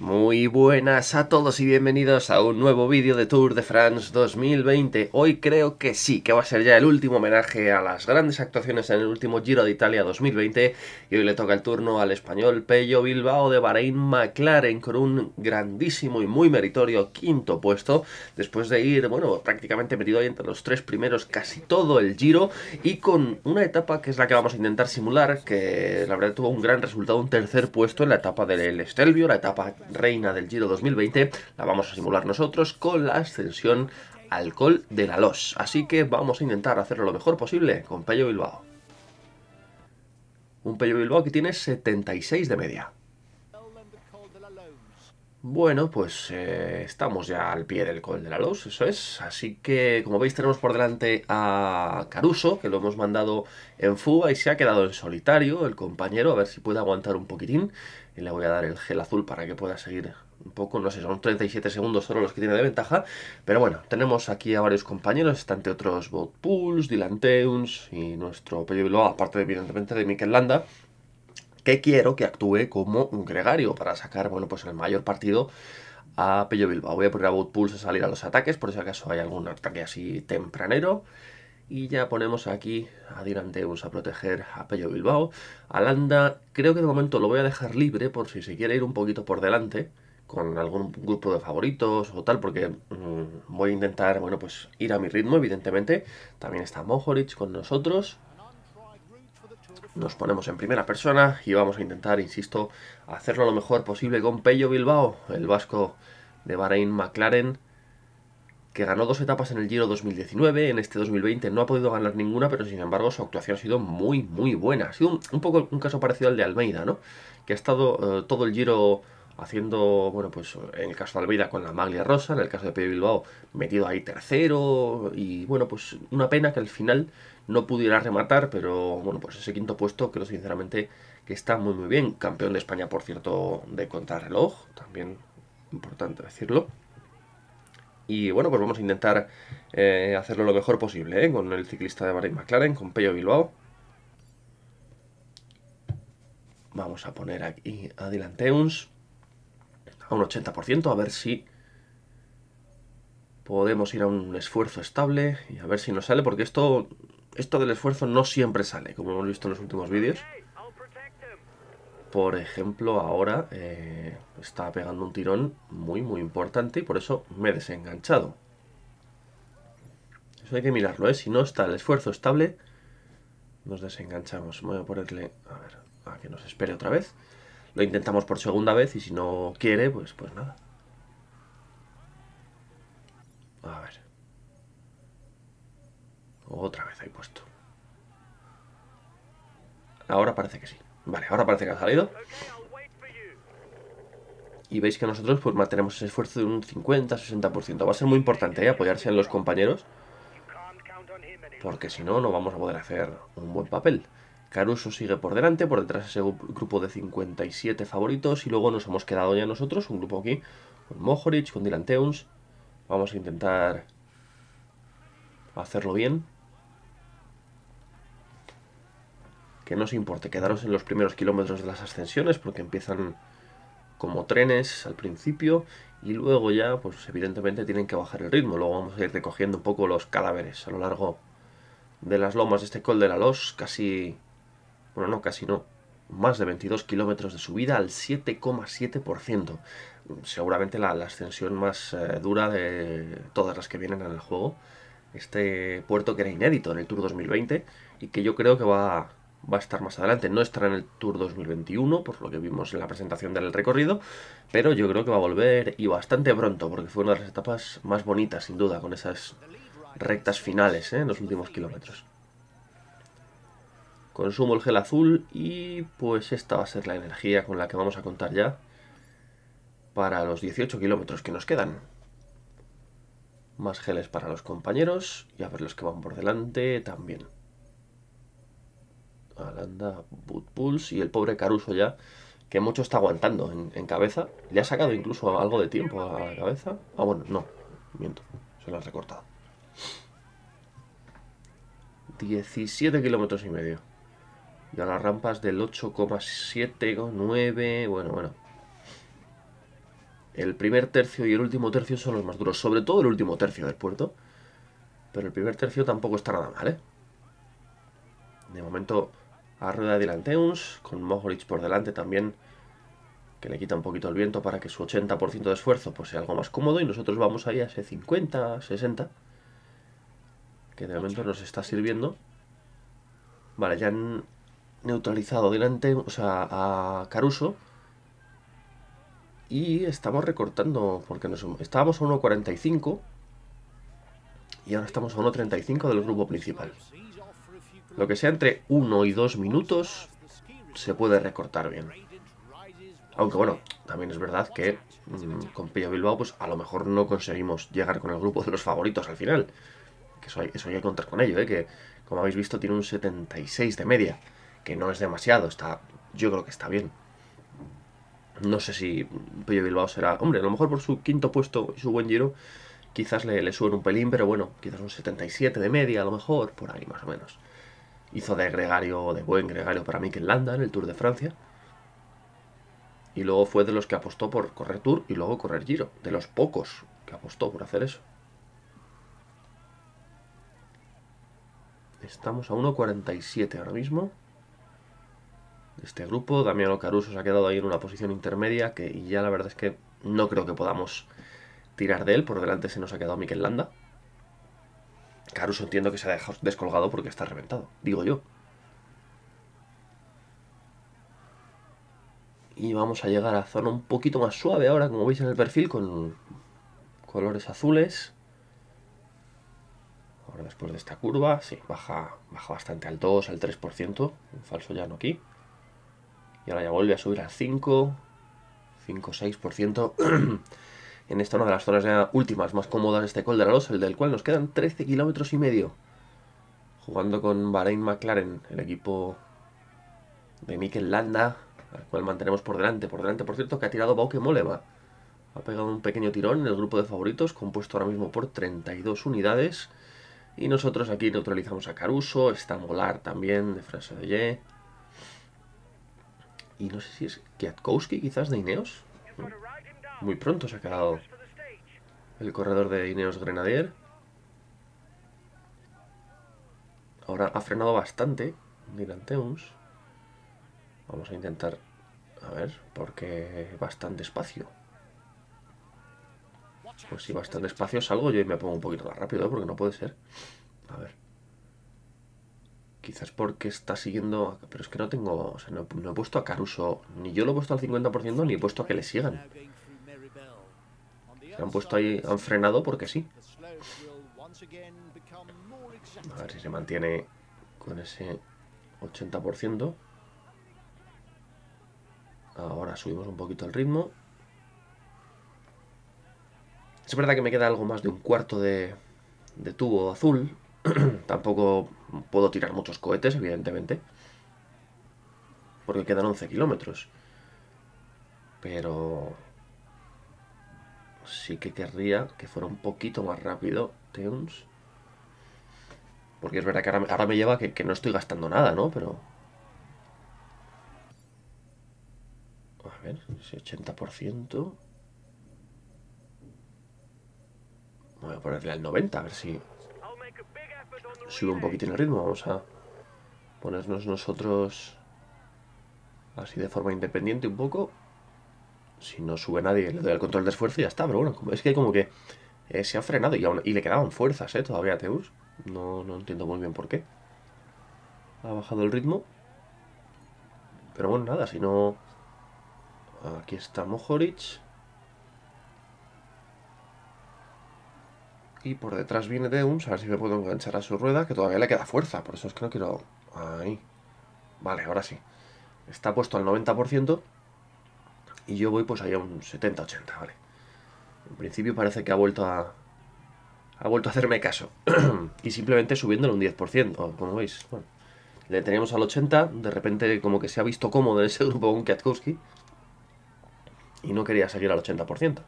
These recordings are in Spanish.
Muy buenas a todos y bienvenidos a un nuevo vídeo de Tour de France 2020. Hoy creo que sí, que va a ser ya el último homenaje a las grandes actuaciones en el último Giro de Italia 2020. Y hoy le toca el turno al español Pello Bilbao de Bahrain McLaren con un grandísimo y muy meritorio quinto puesto. Después de ir, bueno, prácticamente metido ahí entre los tres primeros casi todo el Giro. Y con una etapa que es la que vamos a intentar simular, que la verdad tuvo un gran resultado, un tercer puesto en la etapa del Stelvio, la etapa reina del Giro 2020, la vamos a simular nosotros con la ascensión al Col de la Loze. Así que vamos a intentar hacerlo lo mejor posible con Pello Bilbao. Un Pello Bilbao que tiene 76 de media. Bueno, pues estamos ya al pie del Col de la Loze, eso es. Así que, como veis, tenemos por delante a Caruso, que lo hemos mandado en fuga y se ha quedado en solitario el compañero. A ver si puede aguantar un poquitín. Y le voy a dar el gel azul para que pueda seguir un poco. No sé, son 37 segundos solo los que tiene de ventaja. Pero bueno, tenemos aquí a varios compañeros. Está entre otros Bouwpuls, Dylan Teuns y nuestro Pello Bilbao, aparte evidentemente de Mikel Landa, que quiero que actúe como un gregario para sacar, bueno, pues el mayor partido a Pello Bilbao. Voy a poner a Bouwpuls a salir a los ataques, por si acaso hay algún ataque así tempranero. Y ya ponemos aquí a Dylan Teuns a proteger a Pello Bilbao. A Landa creo que de momento lo voy a dejar libre por si se quiere ir un poquito por delante con algún grupo de favoritos o tal, porque voy a intentar, bueno, pues ir a mi ritmo, evidentemente. También está Mohorič con nosotros. Nos ponemos en primera persona y vamos a intentar, insisto, hacerlo lo mejor posible con Pello Bilbao, el vasco de Bahrain McLaren, que ganó dos etapas en el Giro 2019, en este 2020 no ha podido ganar ninguna, pero sin embargo su actuación ha sido muy, muy buena. Ha sido un poco un caso parecido al de Almeida, ¿no? Que ha estado todo el Giro haciendo, bueno, pues en el caso de Almeida con la Maglia Rosa, en el caso de Pello Bilbao metido ahí tercero, y bueno, pues una pena que al final no pudiera rematar, pero bueno, pues ese quinto puesto creo sinceramente que está muy muy bien. Campeón de España, por cierto, de contrarreloj, también importante decirlo. Y bueno, pues vamos a intentar hacerlo lo mejor posible, ¿eh? Con el ciclista de Bahrain McLaren, con Pello Bilbao. Vamos a poner aquí a Dylan Teuns a un 80%, a ver si podemos ir a un esfuerzo estable y a ver si nos sale, porque esto del esfuerzo no siempre sale, como hemos visto en los últimos vídeos. Por ejemplo, ahora está pegando un tirón muy, muy importante y por eso me he desenganchado. Eso hay que mirarlo, ¿eh? Si no está el esfuerzo estable, nos desenganchamos. Voy a ponerle, a ver, a que nos espere otra vez. Lo intentamos por segunda vez y si no quiere, pues nada. A ver. Otra vez ahí puesto. Ahora parece que sí. Vale, ahora parece que ha salido. Y veis que nosotros pues mantenemos ese esfuerzo de un 50-60%. Va a ser muy importante, ¿eh? Apoyarse en los compañeros, porque si no, no vamos a poder hacer un buen papel. Caruso sigue por delante, por detrás ese grupo de 57 favoritos. Y luego nos hemos quedado ya nosotros, un grupo aquí, con Mohorič, con Dylan Teuns. Vamos a intentar hacerlo bien. Que no os importe quedaros en los primeros kilómetros de las ascensiones, porque empiezan como trenes al principio y luego ya, pues evidentemente tienen que bajar el ritmo. Luego vamos a ir recogiendo un poco los cadáveres a lo largo de las lomas de este Col de la Loze. Casi, bueno, no, casi no, más de 22 kilómetros de subida al 7,7%. Seguramente la ascensión más dura de todas las que vienen en el juego. Este puerto que era inédito en el Tour 2020 y que yo creo que va a estar más adelante. No estará en el Tour 2021, por lo que vimos en la presentación del recorrido, pero yo creo que va a volver y bastante pronto, porque fue una de las etapas más bonitas, sin duda, con esas rectas finales, ¿eh? En los últimos kilómetros. Consumo el gel azul y pues esta va a ser la energía con la que vamos a contar ya para los 18 kilómetros que nos quedan. Más geles para los compañeros y a ver los que van por delante también. Landa, Bouwpuls y el pobre Caruso ya, que mucho está aguantando en cabeza. Le ha sacado incluso algo de tiempo a la cabeza. Ah, bueno, no, miento, se lo han recortado. 17 kilómetros y medio. Y a las rampas del 8,7, 9, bueno. El primer tercio y el último tercio son los más duros, sobre todo el último tercio del puerto. Pero el primer tercio tampoco está nada mal, ¿eh? De momento a rueda de Dylan Teuns, con Mohorič por delante también, que le quita un poquito el viento para que su 80% de esfuerzo pues sea algo más cómodo, y nosotros vamos ahí a ese 50, 60, que de momento nos está sirviendo. Vale, ya han neutralizado Dylan Teuns, o sea, a Caruso. Y estamos recortando, porque estábamos a 1.45 y ahora estamos a 1.35 del grupo principal. Lo que sea entre 1 y 2 minutos se puede recortar bien. Aunque bueno, también es verdad que con Pello Bilbao pues a lo mejor no conseguimos llegar con el grupo de los favoritos al final. Que eso hay que contar con ello, ¿eh? Que como habéis visto tiene un 76 de media, que no es demasiado, está, yo creo que está bien. No sé si Pello Bilbao será... Hombre, a lo mejor por su quinto puesto y su buen giro quizás le suben un pelín, pero bueno, quizás un 77 de media a lo mejor, por ahí más o menos. Hizo de gregario, de buen gregario para Mikel Landa en el Tour de Francia. Y luego fue de los que apostó por correr Tour y luego correr Giro. De los pocos que apostó por hacer eso. Estamos a 1.47 ahora mismo. Este grupo, Damiano Caruso se ha quedado ahí en una posición intermedia que ya la verdad es que no creo que podamos tirar de él. Por delante se nos ha quedado Mikel Landa. Caruso entiendo que se ha dejado descolgado porque está reventado, digo yo. Y vamos a llegar a zona un poquito más suave ahora, como veis en el perfil, con colores azules. Ahora después de esta curva, sí, baja bastante al 2, al 3%, un falso llano aquí. Y ahora ya vuelve a subir al 5, 6% en esta, una de las zonas ya últimas más cómodas de este Col de la Loze, el del cual nos quedan 13,5 kilómetros. Jugando con Bahrain McLaren, el equipo de Mikel Landa, al cual mantenemos por delante. Por delante, por cierto, que ha tirado Bauke Mollema. Ha pegado un pequeño tirón en el grupo de favoritos, compuesto ahora mismo por 32 unidades. Y nosotros aquí neutralizamos a Caruso, está Molar también, de François. Y no sé si es Kwiatkowski, quizás, de Ineos. Muy pronto se ha quedado el corredor de Ineos Grenadier. Ahora ha frenado bastante Dylan Teuns. Vamos a intentar, a ver, porque bastante espacio. Pues si bastante espacio salgo yo y me pongo un poquito más rápido, ¿eh? Porque no puede ser. A ver. Quizás porque está siguiendo... Pero es que no tengo... O sea, no he puesto a Caruso. Ni yo lo he puesto al 50% ni he puesto a que le sigan. Se han puesto ahí... Han frenado porque sí. A ver si se mantiene con ese 80%. Ahora subimos un poquito el ritmo. Es verdad que me queda algo más de un cuarto de tubo azul. Tampoco puedo tirar muchos cohetes, evidentemente, porque quedan 11 kilómetros. Pero sí que querría que fuera un poquito más rápido Teuns. Porque es verdad que ahora me lleva que no estoy gastando nada, ¿no? Pero... A ver, ese 80%... Voy a ponerle al 90, a ver si... Sube un poquitín el ritmo, vamos a ponernos nosotros así de forma independiente un poco. Si no sube nadie, le doy el control de esfuerzo y ya está. Pero bueno, es que como que se ha frenado y le quedaban fuerzas todavía a Teuns. No entiendo muy bien por qué. Ha bajado el ritmo. Pero bueno, nada, si no... Aquí está Mohorič. Y por detrás viene Teuns, a ver si me puedo enganchar a su rueda, que todavía le queda fuerza, por eso es que no quiero... Ahí. Vale, ahora sí. Está puesto al 90% y yo voy pues ahí a un 70-80, vale. En principio parece que ha vuelto a hacerme caso. Y simplemente subiéndole un 10%, como veis. Bueno, le teníamos al 80, de repente como que se ha visto cómodo en ese grupo con Kwiatkowski y no quería seguir al 80%.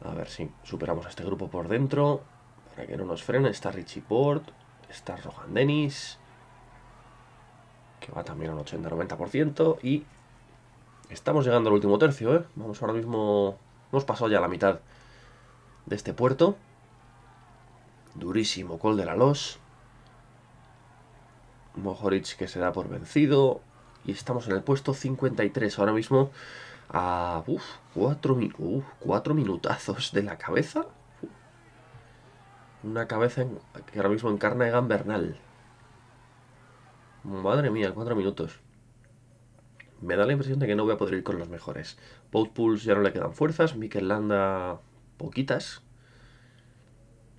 A ver si superamos a este grupo por dentro, para que no nos frene. Está Richie Porte, está Rohan Dennis, que va también al 80-90%. Y estamos llegando al último tercio, ¿eh? Vamos ahora mismo Hemos pasado ya la mitad de este puerto. Durísimo Col de la Loze. Mohorič que se da por vencido. Y estamos en el puesto 53 ahora mismo. A 4 minutazos de la cabeza. Una cabeza que ahora mismo encarna Egan Bernal. Madre mía, 4 minutos. Me da la impresión de que no voy a poder ir con los mejores. Bouwpuls ya no le quedan fuerzas. Mikel Landa, poquitas.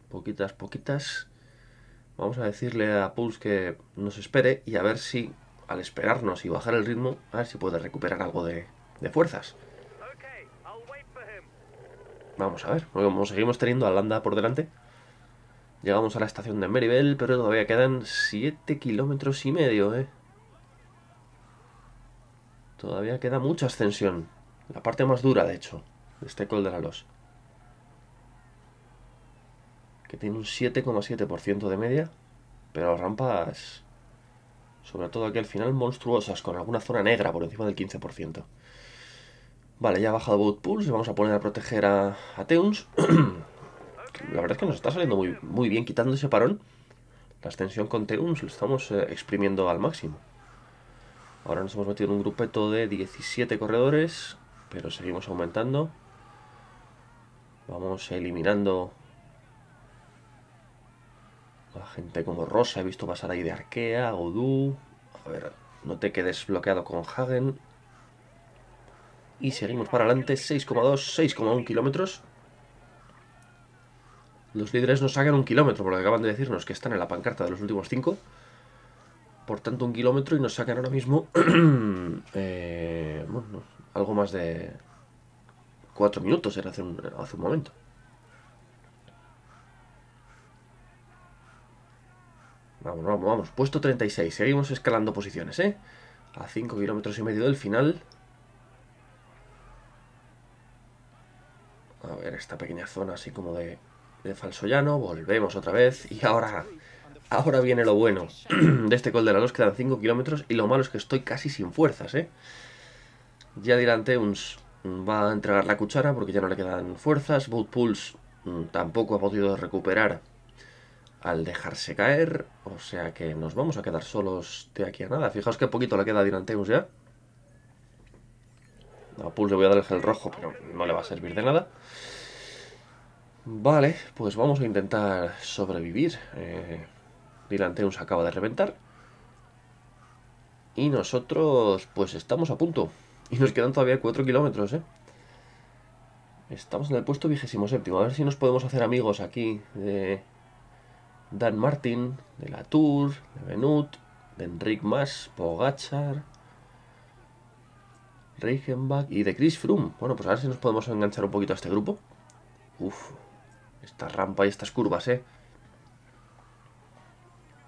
Poquitas. Vamos a decirle a Puls que nos espere y a ver si, al esperarnos y bajar el ritmo, a ver si puede recuperar algo de fuerzas. Vamos a ver, como seguimos teniendo a Landa por delante. Llegamos a la estación de Meribel, pero todavía quedan 7 kilómetros y medio, Todavía queda mucha ascensión. La parte más dura, de hecho, de este Col de la Loze. Que tiene un 7,7% de media, pero rampas, sobre todo aquí al final, monstruosas, con alguna zona negra por encima del 15%. Vale, ya ha bajado Bouwpuls y vamos a poner a proteger a Teuns. La verdad es que nos está saliendo muy bien quitando ese parón. La extensión con Teuns lo estamos exprimiendo al máximo. Ahora nos hemos metido en un grupeto de 17 corredores, pero seguimos aumentando. Vamos eliminando a gente como Rosa. He visto pasar ahí de Arkea, Gaudu. A ver, no te quedes bloqueado con Hagen. Y seguimos para adelante, 6,1 kilómetros. Los líderes nos sacan un kilómetro, por lo que acaban de decirnos que están en la pancarta de los últimos 5. Por tanto, un kilómetro y nos sacan ahora mismo bueno, algo más de 4 minutos, era hace un momento. Vamos. Puesto 36. Seguimos escalando posiciones, A 5 kilómetros y medio del final. A ver, esta pequeña zona así como de falso llano, volvemos otra vez y ahora viene lo bueno de este Col de la Loze. Quedan 5 kilómetros y lo malo es que estoy casi sin fuerzas, Ya Dylan Teuns va a entregar la cuchara porque ya no le quedan fuerzas. Bouwpuls tampoco ha podido recuperar al dejarse caer, o sea que nos vamos a quedar solos de aquí a nada. Fijaos que poquito le queda a Dylan Teuns ya. A Bouwpuls le voy a dar el gel rojo, pero no le va a servir de nada. Vale, pues vamos a intentar sobrevivir. Dylan Teuns acaba de reventar. Y nosotros, pues estamos a punto. Y nos quedan todavía 4 kilómetros, Estamos en el puesto 27º. A ver si nos podemos hacer amigos aquí de Dan Martin, de la Tour, de Benut, de Enric Mas, Pogačar, Reichenbach y de Chris Froome. Bueno, pues a ver si nos podemos enganchar un poquito a este grupo. Uf. Esta rampa y estas curvas,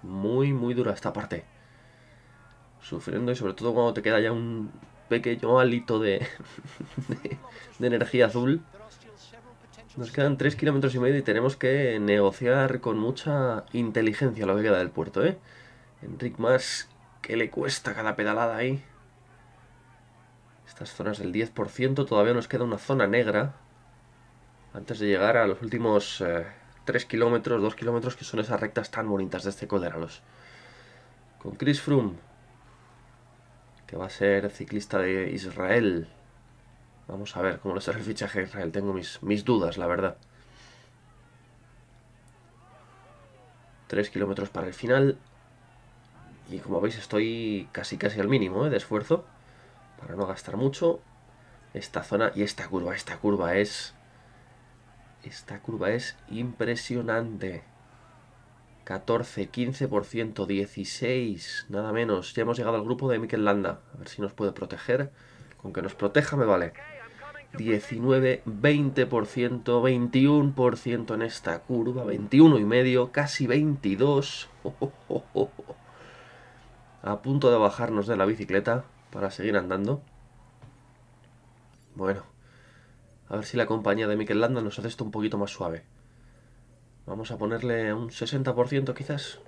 Muy dura esta parte. Sufriendo y sobre todo cuando te queda ya un pequeño hálito de energía azul. Nos quedan 3 kilómetros y medio y tenemos que negociar con mucha inteligencia lo que queda del puerto, Enric Mas, que le cuesta cada pedalada ahí. Estas zonas del 10%, todavía nos queda una zona negra. Antes de llegar a los últimos 3 kilómetros, 2 kilómetros, que son esas rectas tan bonitas de este Col de la Loze. Con Chris Froome, que va a ser ciclista de Israel. Vamos a ver cómo le sale el fichaje a Israel. Tengo mis dudas, la verdad. 3 kilómetros para el final. Y como veis estoy casi al mínimo de esfuerzo. Para no gastar mucho. Esta zona y esta curva es... Esta curva es impresionante. 14, 15%, 16, nada menos. Ya hemos llegado al grupo de Mikel Landa. A ver si nos puede proteger. Con que nos proteja me vale. 19, 20%, 21% en esta curva. 21,5, casi 22. A punto de bajarnos de la bicicleta para seguir andando. Bueno. A ver si la compañía de Mikel Landa nos hace esto un poquito más suave. Vamos a ponerle un 60% quizás.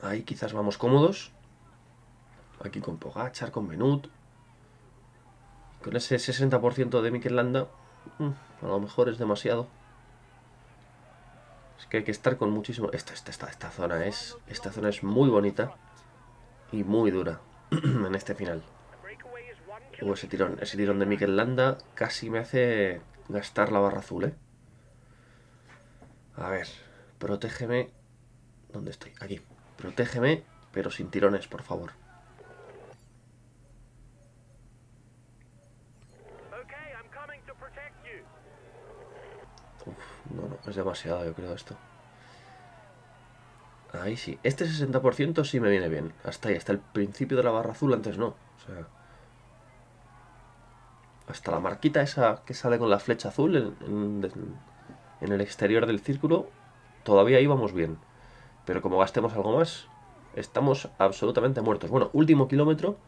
Ahí quizás vamos cómodos. Aquí con Pogačar, con Benut. Con ese 60% de Mikel Landa, a lo mejor es demasiado. Es que hay que estar con muchísimo... Esta zona es muy bonita y muy dura en este final. Uy, ese tirón de Mikel Landa casi me hace gastar la barra azul, ¿eh? A ver, protégeme... ¿Dónde estoy? Aquí. Protégeme, pero sin tirones, por favor. Uf, no, es demasiado, yo creo, esto. Ahí sí. Este 60% sí me viene bien. Hasta ahí, hasta el principio de la barra azul, antes no. O sea... Hasta la marquita esa que sale con la flecha azul en el exterior del círculo, todavía íbamos bien. Pero como gastemos algo más, estamos absolutamente muertos. Bueno, último kilómetro.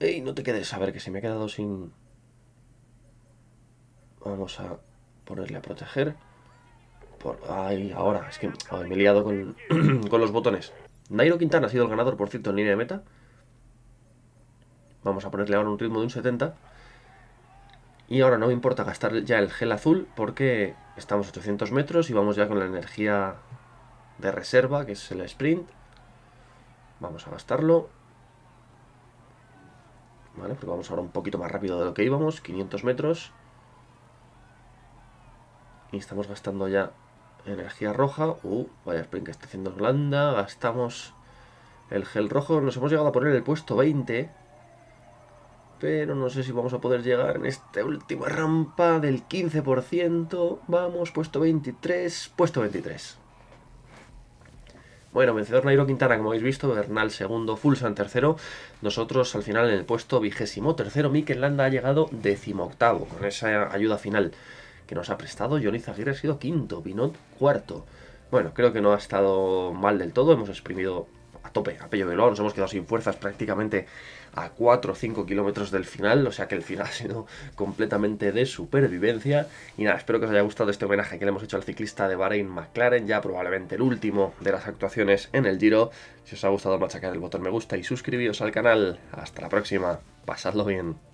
¡Ey, no te quedes! A ver, que se me ha quedado sin... Vamos a ponerle a proteger. Ay, ahora, es que me he liado con los botones. Nairo Quintana ha sido el ganador, por cierto, en línea de meta. Vamos a ponerle ahora un ritmo de un 70. Y ahora no me importa gastar ya el gel azul, porque estamos a 800 metros y vamos ya con la energía de reserva, que es el sprint. Vamos a gastarlo. Vale, pues vamos ahora un poquito más rápido de lo que íbamos, 500 metros. Y estamos gastando ya energía roja. Vaya sprint que está haciendo Holanda. Gastamos el gel rojo. Nos hemos llegado a poner el puesto 20. Pero no sé si vamos a poder llegar en esta última rampa del 15%. Vamos, puesto 23. Puesto 23. Bueno, vencedor Nairo Quintana, como habéis visto, Bernal segundo, Fuglsang tercero. Nosotros al final en el puesto 23º, Mikel Landa ha llegado 18º, con esa ayuda final que nos ha prestado. Jon Izagirre ha sido 5º, Binot 4º. Bueno, creo que no ha estado mal del todo, hemos exprimido a tope a Pello Bilbao, nos hemos quedado sin fuerzas prácticamente a 4 o 5 kilómetros del final, o sea que el final ha sido completamente de supervivencia. Y nada, espero que os haya gustado este homenaje que le hemos hecho al ciclista de Bahrain McLaren, ya probablemente el último de las actuaciones en el Giro. Si os ha gustado, machacar el botón me gusta y suscribiros al canal. Hasta la próxima, pasadlo bien.